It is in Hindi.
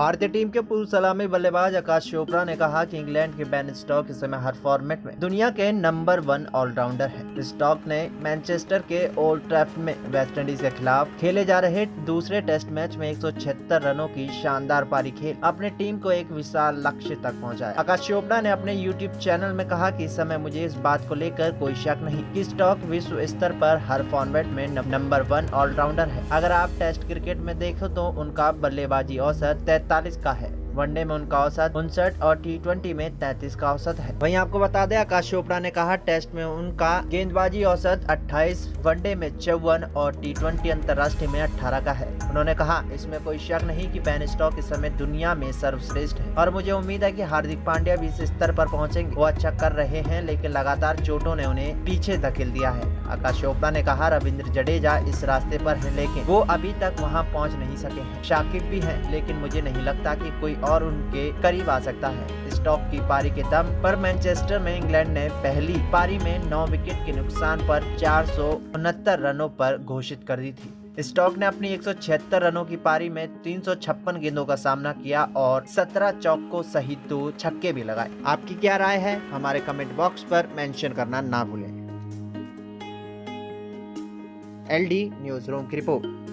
भारतीय टीम के पूर्व सलामी बल्लेबाज आकाश चोपड़ा ने कहा कि इंग्लैंड के बेन स्टॉक इस समय हर फॉर्मेट में दुनिया के नंबर 1 ऑलराउंडर है। स्टॉक ने मैनचेस्टर के ओल्ड ट्रैफ्ट में वेस्टइंडीज के खिलाफ खेले जा रहे दूसरे टेस्ट मैच में 176 रनों की शानदार पारी खेल अपने टीम को एक विशाल लक्ष्य तक पहुँचाया। आकाश चोपड़ा ने अपने यूट्यूब चैनल में कहा कि इस समय मुझे इस बात को लेकर कोई शक नहीं कि स्टॉक विश्व स्तर पर हर फॉर्मेट में नंबर 1 ऑलराउंडर है। अगर आप टेस्ट क्रिकेट में देखो तो उनका बल्लेबाजी औसत 43 का है, वनडे में उनका औसत 59 और T20 में 33 का औसत है। वहीं आपको बता दें, आकाश चोपड़ा ने कहा टेस्ट में उनका गेंदबाजी औसत 28, वनडे में 54 और T20 अंतर्राष्ट्रीय में 18 का है। उन्होंने कहा इसमें कोई शक नहीं कि बेन स्टॉक इस समय दुनिया में सर्वश्रेष्ठ है और मुझे उम्मीद है कि हार्दिक पांड्या भी इस स्तर पर पहुंचेंगे। वो अच्छा कर रहे हैं लेकिन लगातार चोटों ने उन्हें पीछे धकेल दिया है। आकाश चोपड़ा ने कहा रविंद्र जडेजा इस रास्ते पर है लेकिन वो अभी तक वहाँ पहुँच नहीं सके हैं। शाकिब भी है लेकिन मुझे नहीं लगता कि कोई और उनके करीब आ सकता है। स्टॉक की पारी के दम पर मैनचेस्टर में इंग्लैंड ने पहली पारी में 9 विकेट के नुकसान पर 469 रनों पर घोषित कर दी थी। स्टॉक ने अपनी 176 रनों की पारी में 356 गेंदों का सामना किया और 17 चौकों सहित 2 छक्के भी लगाए। आपकी क्या राय है हमारे कमेंट बॉक्स पर मेंशन करना ना भूलें। एलडी न्यूज रूम की रिपोर्ट।